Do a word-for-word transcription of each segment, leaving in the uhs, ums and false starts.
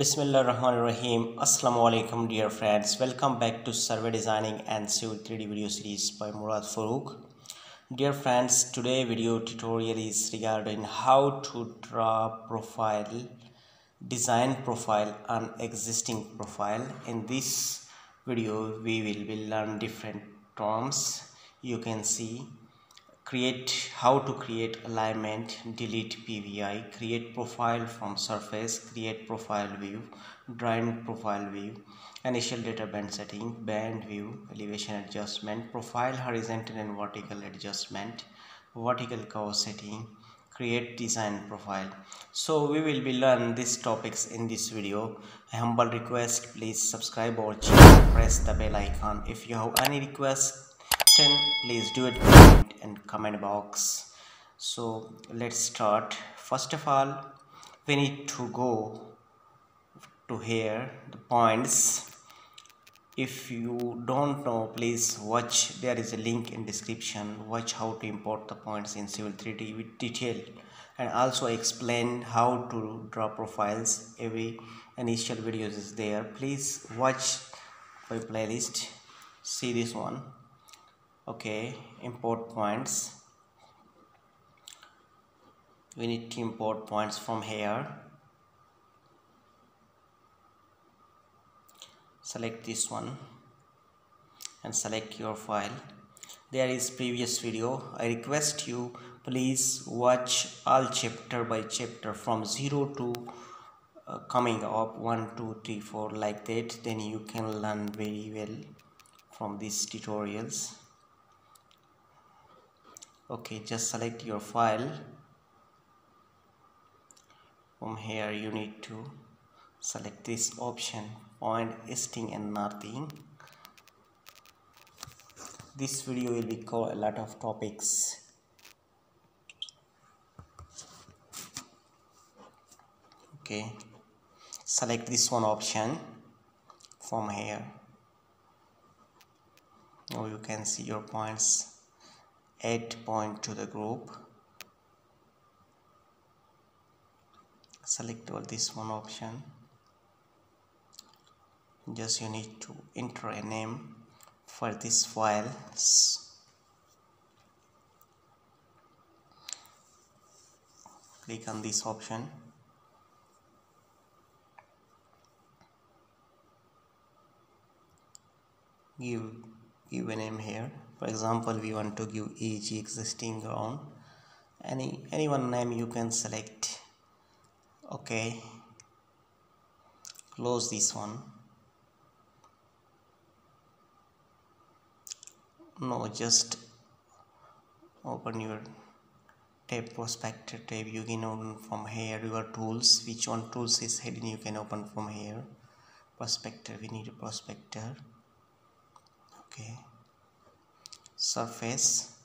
Bismillahirrahmanirrahim. Assalamualaikum dear friends. Welcome back to Survey Designing and Civil three D video series by Murad Farooq. Dear friends, today video tutorial is regarding how to draw profile, design profile on existing profile. In this video we will, will learn different terms. You can see create, how to create alignment, delete P V I, create profile from surface, create profile view, drawing profile view, initial data band setting, band view, elevation adjustment, profile horizontal and vertical adjustment, vertical curve setting, create design profile. So we will be learn these topics in this video. A humble request, please subscribe our channel, press the bell icon. If you have any requests, please do it in comment box. So let's start. First of all, we need to go to here the points. If you don't know, please watch, there is a link in description. Watch how to import the points in Civil three D with detail, and also explain how to draw profiles. Every initial videos is there. Please watch my playlist. See this one. Okay, import points. We need to import points from here. Select this one and select your file. There is previous video. I request you, please watch all chapter by chapter from zero to uh, coming up one two three four, like that. Then you can learn very well from these tutorials. Okay, just select your file from here. You need to select this option, point easting and northing. This video will be cover a lot of topics. Okay, select this one option from here. Now you can see your points. Add point to the group. Select all this one option. Just you need to enter a name for this file. Click on this option. Give give a name here. For example, we want to give E G existing ground. Any any one name you can select. Okay. Close this one. No, just open your tab, Prospector tab. You can open from here your tools. Which one tools is hidden? You can open from here. Prospector. We need a prospector. Okay. Surface,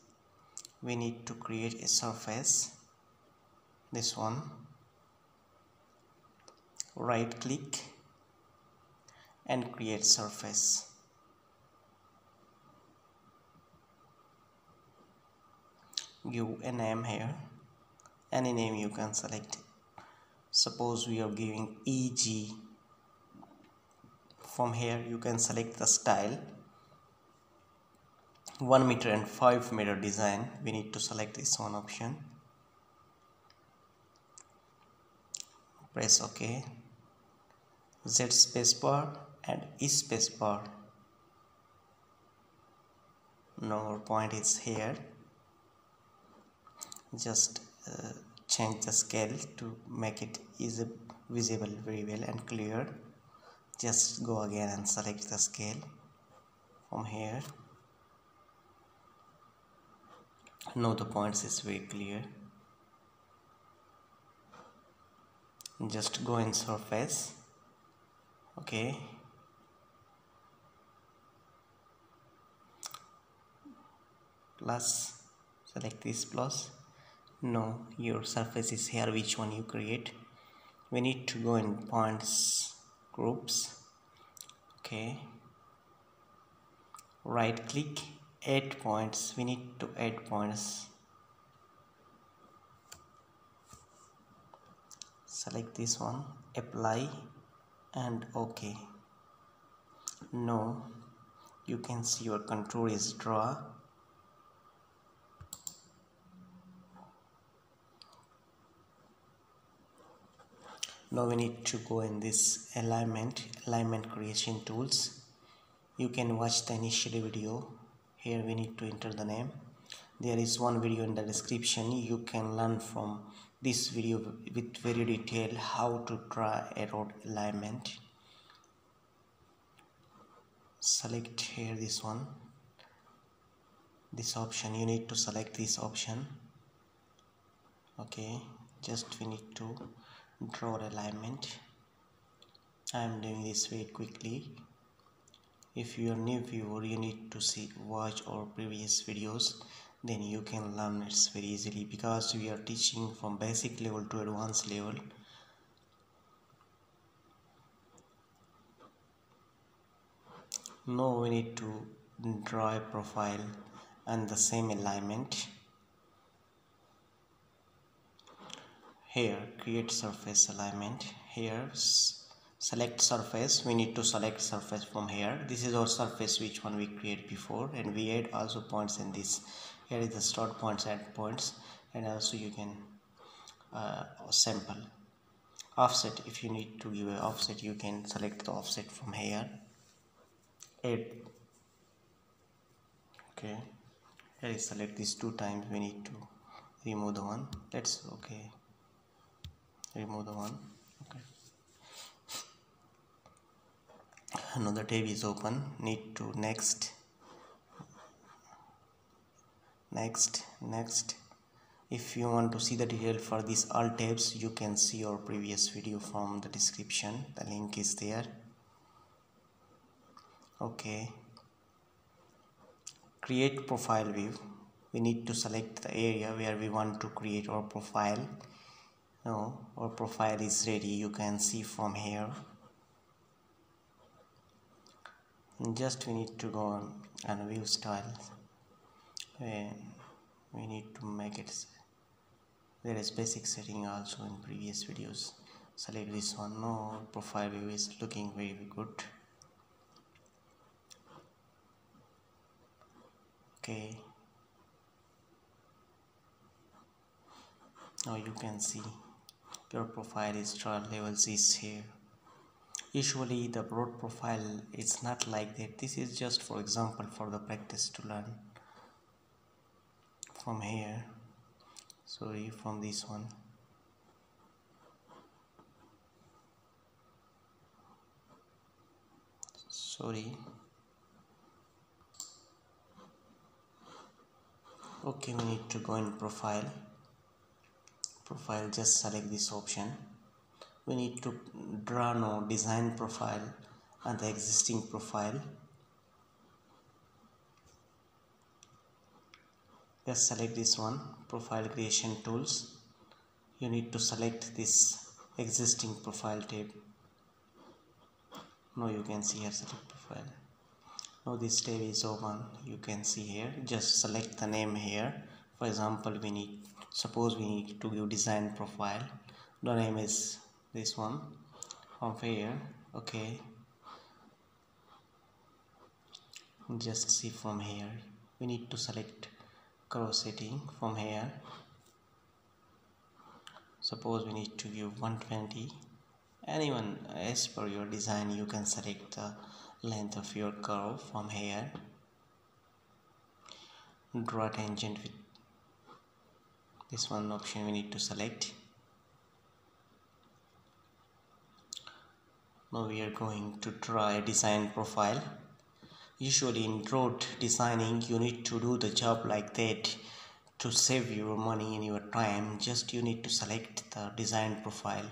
we need to create a surface. This one, right click and create surface. Give a name here, any name you can select. Suppose we are giving E G. From here you can select the style. one meter and five meter design. We need to select this one option. Press OK. Z spacebar and E spacebar. No point is here. Just uh, change the scale to make it easy, visible very well and clear. Just go again and select the scale from here. Now the points is very clear. Just go in surface. Okay, plus, select this plus. No, your surface is here, which one you create. We need to go in points groups. Okay, right click, add points. We need to add points. Select this one, apply, and OK. Now you can see your contour is drawn. Now we need to go in this alignment alignment creation tools. You can watch the initial video. Here we need to enter the name. There is one video in the description. You can learn from this video with very detail how to draw a road alignment. Select here this one, this option. You need to select this option. Okay, just we need to draw alignment. I am doing this very quickly. If you are new viewer, you need to see watch our previous videos, then you can learn it very easily, because we are teaching from basic level to advanced level. Now we need to draw a profile and the same alignment. Here create surface alignment. Here select surface. We need to select surface from here. This is our surface which one we create before, and we add also points in this. Here is the start points, add points, and also you can uh, sample offset. If you need to give an offset, you can select the offset from here. Add. Okay, here is select this two times. We need to remove the one. Let's okay. Remove the one. Okay. Another tab is open. Need to next. next next If you want to see the detail for these all tabs, you can see our previous video from the description. The link is there. Okay, create profile view. We need to select the area where we want to create our profile. Now our profile is ready. You can see from here. And just we need to go on and view styles. We need to make it. There is basic setting also in previous videos. Select this one. No, profile view is looking very good. Okay, now you can see your profile is drawn. Levels is here. Usually the broad profile is not like that. This is just for example for the practice to learn. From here, sorry, from this one. Sorry. Okay, we need to go in profile. Profile, just select this option. We need to draw now design profile and the existing profile. Just select this one, profile creation tools. You need to select this existing profile tab. Now you can see here select profile. Now this tab is open. You can see here. Just select the name here. For example, we need suppose we need to give design profile. The name is this one from here. Okay. Just see from here. We need to select cross setting from here. Suppose we need to give one twenty. Anyone as per your design, you can select the length of your curve from here. Draw tangent with this one option. We need to select. Now we are going to draw a design profile. Usually in road designing, you need to do the job like that to save your money and your time. Just you need to select the design profile.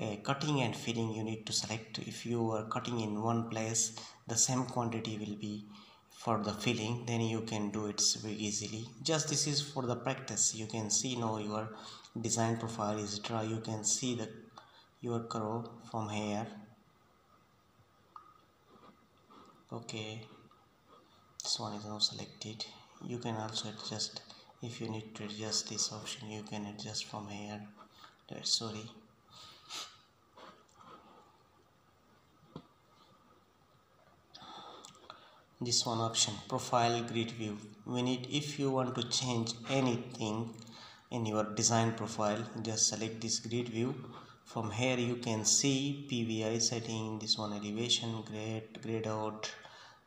Uh, cutting and filling, you need to select. If you are cutting in one place, the same quantity will be for the filling, then you can do it very easily. Just this is for the practice. You can see now your design profile is draw. You can see the your curve from here. Okay, this one is now selected. You can also adjust. If you need to adjust this option, you can adjust from here. That's sorry. this one option, profile grid view. We need, if you want to change anything in your design profile, just select this grid view. From here you can see P V I setting, this one elevation, grade, grade out,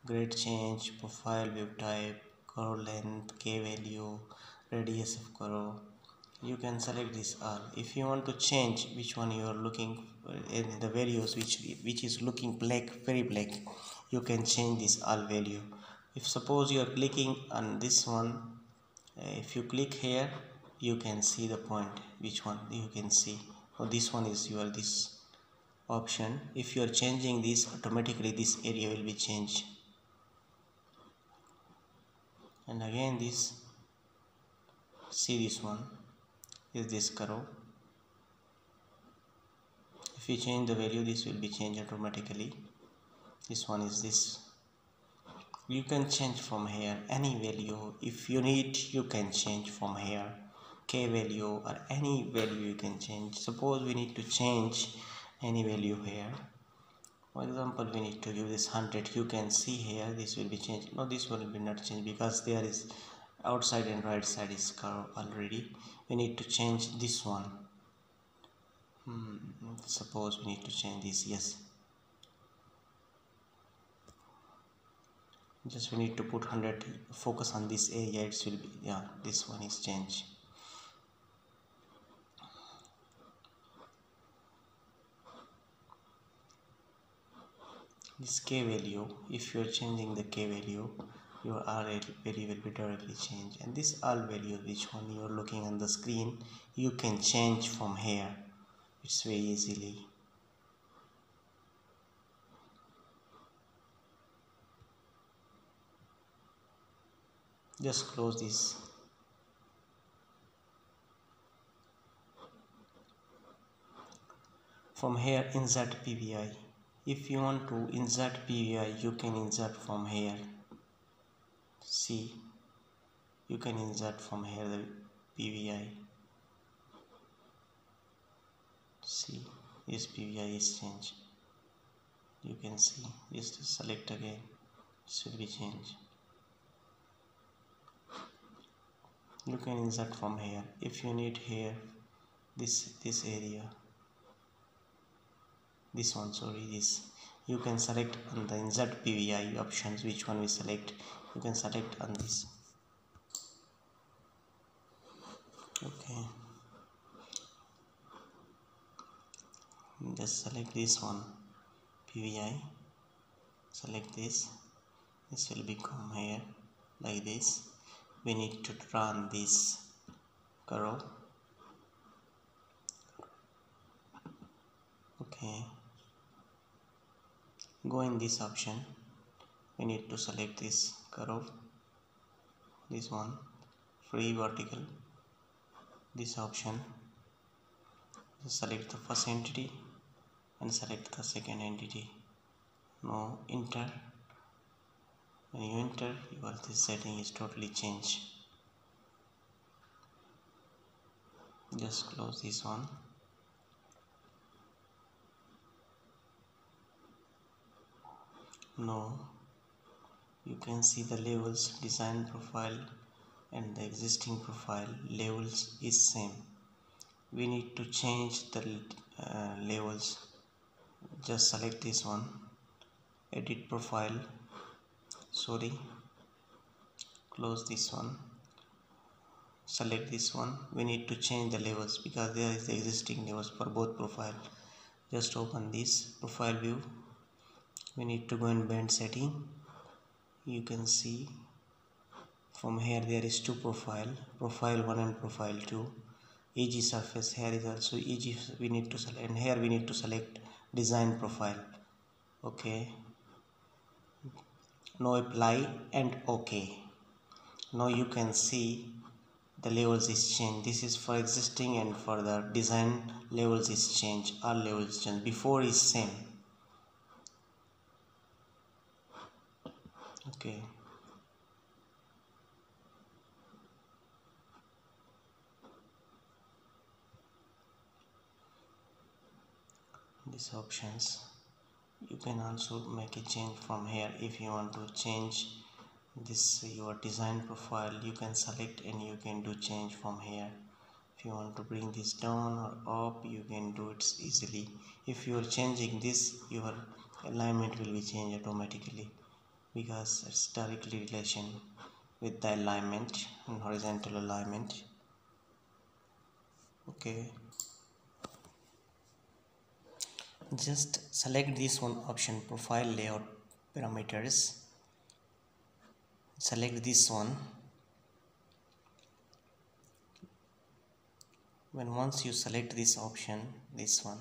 grade change, profile view type, curve length, K value, radius of curve. You can select this all. If you want to change which one you are looking in the values, which which is looking black, very black, you can change this all value. If suppose you are clicking on this one, if you click here, you can see the point, which one you can see. So this one is your this option. If you are changing this, automatically this area will be changed. And again this, see this one is this curve. If you change the value, this will be changed automatically. This one is this. You can change from here any value. If you need, you can change from here K value or any value you can change. Suppose we need to change any value here. For example, we need to give this one hundred. You can see here this will be changed. No, this will be not changed because there is outside and right side is curve already. We need to change this one. Hmm, suppose we need to change this. Yes, just we need to put one hundred, focus on this area. It will be, yeah, this one is changed. This K value, if you are changing the K value, your R value will be directly changed. And this all value, which one you are looking on the screen, you can change from here. It's very easily. Just close this. From here, insert P V I. If you want to insert P V I, you can insert from here. See, you can insert from here the P V I. See, this P V I is changed. You can see, just select again, it will be changed. You can insert from here. If you need here, this this area, this one, sorry, this, you can select on the insert P V I options, which one we select. You can select on this. Okay, just select this one, P V I, select this. This will become here like this. We need to run this curve. Okay, go in this option. We need to select this curve, this one, free vertical, this option. Select the first entity and select the second entity. Now enter. When you enter, your this setting is totally changed. Just close this one. Now you can see the levels, design profile and the existing profile levels is same. We need to change the uh, levels. Just select this one, edit profile, sorry, close this one, select this one. We need to change the levels because there is the existing levels for both profile. Just open this profile view. We need to go in band setting. You can see from here there is two profile, profile one and profile two. E G surface here is also E G. We need to select, and here we need to select design profile. Okay, now apply and okay. Now you can see the levels is changed. This is for existing and for the design levels is changed. All levels changed. Before is same. Okay, these options you can also make a change from here. If you want to change this your design profile, you can select and you can do change from here. If you want to bring this down or up, you can do it easily. If you are changing this, your alignment will be changed automatically because it's directly relation with the alignment and horizontal alignment. Okay, just select this one option, profile layout parameters, select this one. When once you select this option, this one,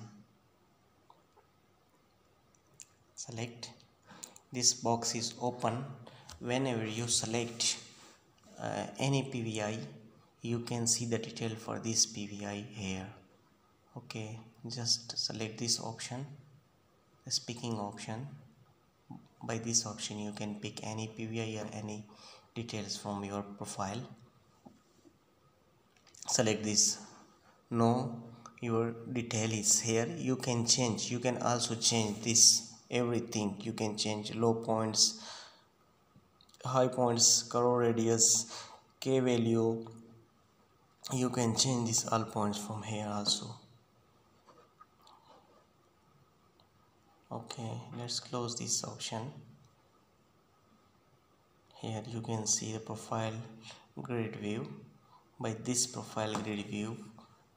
select, this box is open. Whenever you select uh, any P V I, you can see the detail for this P V I here. Okay, just select this option, this picking option. By this option you can pick any P V I or any details from your profile. Select this. Now your detail is here. You can change, you can also change this, everything. You can change low points, high points, curve radius, K value. You can change these all points from here also. Okay, let's close this option. Here you can see the profile grid view. By this profile grid view,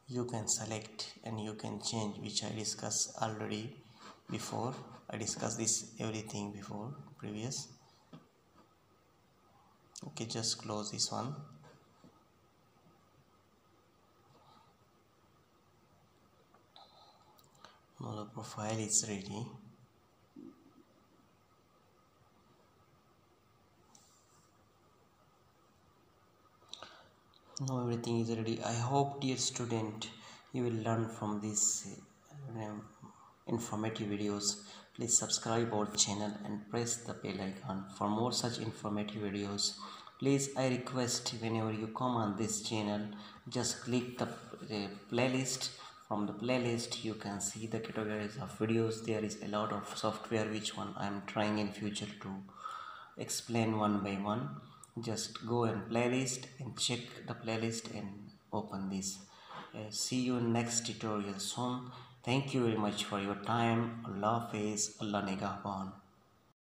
you can select and you can change, which I discussed already before. I discussed this everything before previous. Okay, just close this one. Now the profile is ready. Now everything is ready. I hope, dear student, you will learn from these um, informative videos. Please subscribe our channel and press the bell icon for more such informative videos. Please, I request, whenever you come on this channel, just click the uh, playlist. From the playlist you can see the categories of videos. There is a lot of software which one I am trying in future to explain one by one. Just go and playlist and check the playlist and open this. Uh, see you in next tutorial soon. Thank you very much for your time. Allah Hafiz, Allah Negahban.